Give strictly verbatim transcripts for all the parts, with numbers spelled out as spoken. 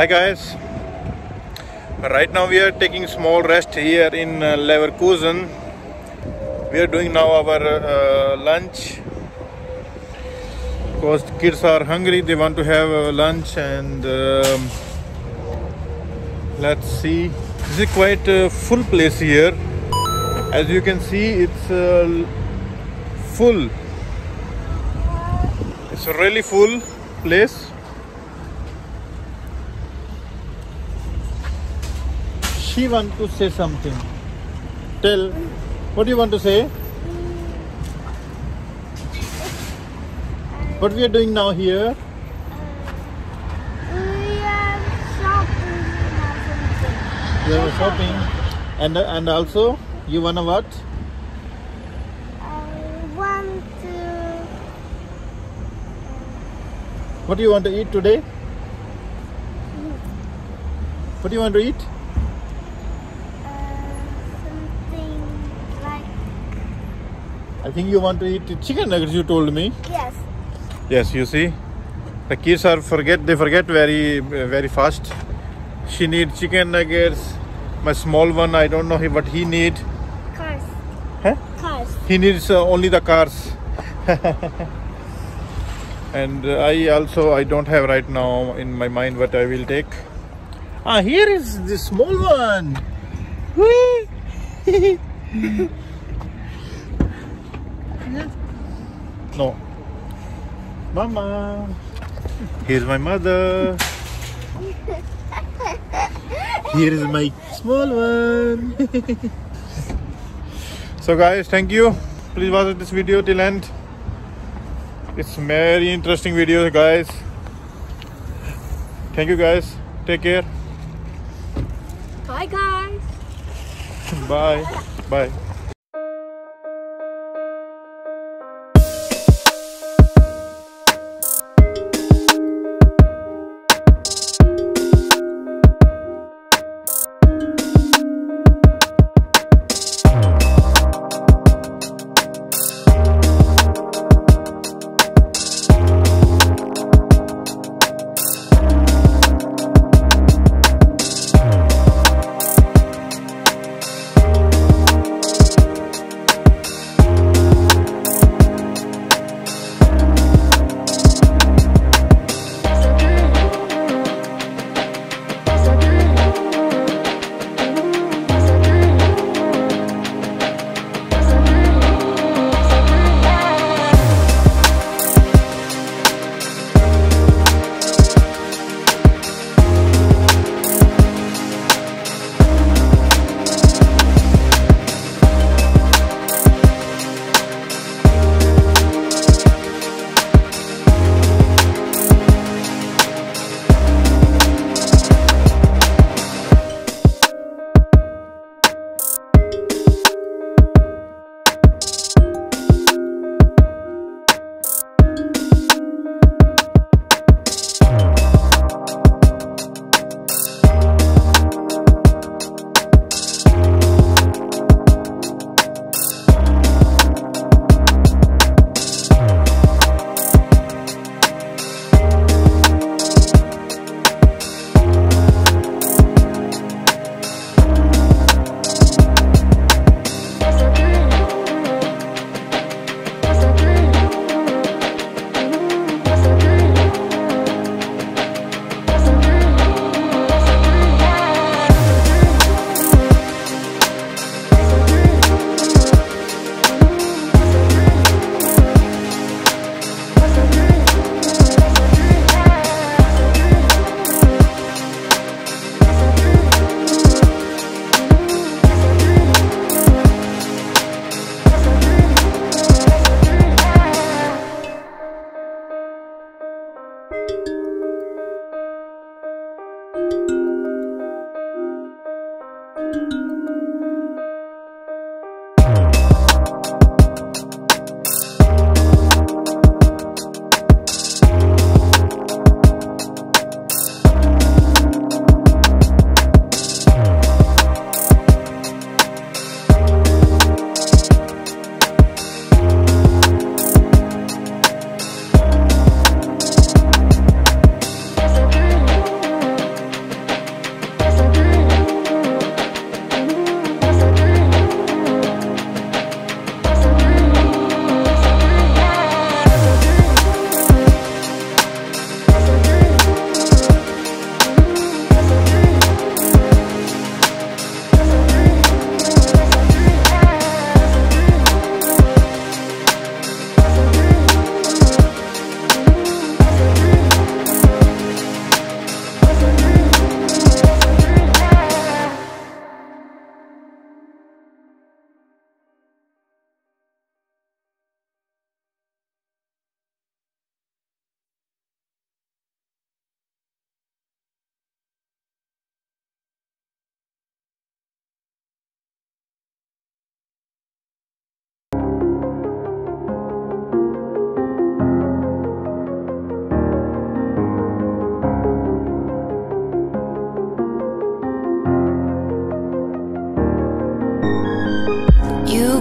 Hi guys, right now we are taking small rest here in uh, Leverkusen. We are doing now our uh, lunch because the kids are hungry, they want to have uh, lunch, and um, let's see, this is quite a full place here. As you can see, it's uh, full. It's a really full place. She wants to say something. Tell, what do you want to say? What we are doing now here? We are shopping, and and also you wanna what? I want to. What do you want to eat today? What do you want to eat? Uh, something like. I think you want to eat chicken nuggets. You told me. Yes. Yes, you see, the kids are forget. They forget very very fast. She needs chicken nuggets. My small one, I don't know what he needs. Cars. Huh? Cars. He needs uh, only the cars. And uh, I also, I don't have right now in my mind what I will take. Ah, here is the small one. No. Mama. Here's my mother. Here is my small one. So guys, thank you. Please watch this video till end. It's very interesting video, guys. Thank you guys. Take care. Bye guys. Bye. Bye.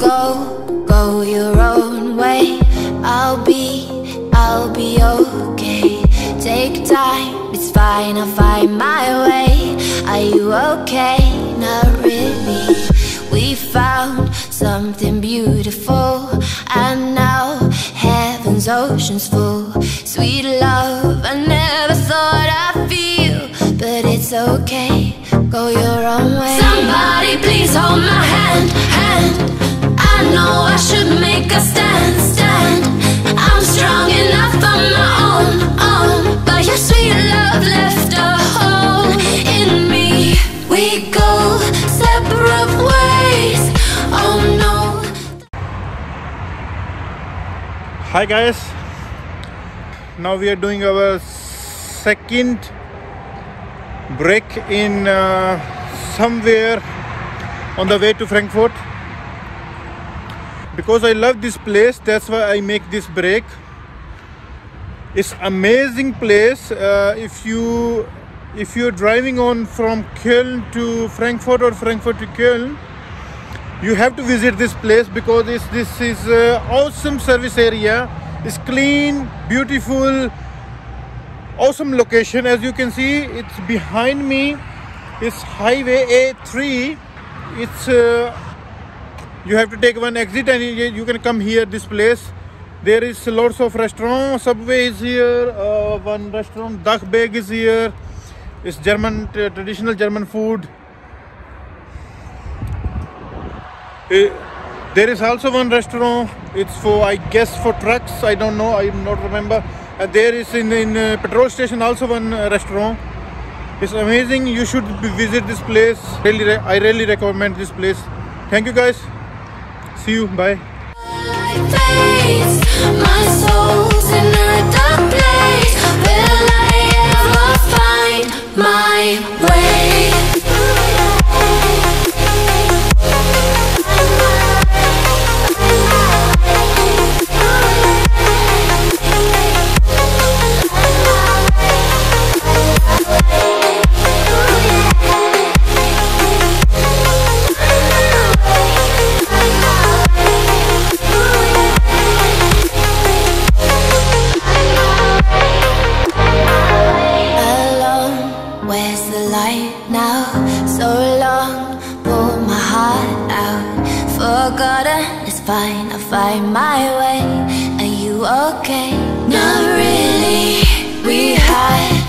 go, go your own way. I'll be, I'll be okay. Take time, it's fine, I'll find my way. Are you okay? Not really. We found something beautiful, and now heaven's ocean's full. Sweet love, I never thought I'd feel, but it's okay, go your own way. Somebody please hold my hand, hand. I know I should make a stand, stand. I'm strong enough on my own, own. But your sweet love left a hole in me. We go separate ways, oh no. Hi guys, now we are doing our second break in uh, somewhere on the way to Frankfurt. Because I love this place, that's why I make this break. It's amazing place. Uh, if you if you're driving on from Köln to Frankfurt or Frankfurt to Köln, you have to visit this place because it's, this is uh, awesome service area. It's clean, beautiful. Awesome location. As you can see, it's behind me. It's Highway A three. It's uh, you have to take one exit and you can come here. This place, there is lots of restaurants. Subway is here. Uh, one restaurant, Dachsberg, is here. It's German uh, traditional German food. Uh, there is also one restaurant. It's for, I guess, for trucks. I don't know. I don't remember. Uh, there is in, in uh, petrol station also one uh, restaurant. It's amazing. You should visit this place. Really, re I really recommend this place. Thank you guys. See you. Bye. My soul's in a dark place. Will I ever find my way? I'll find my way. Are you okay? Not really. We hide.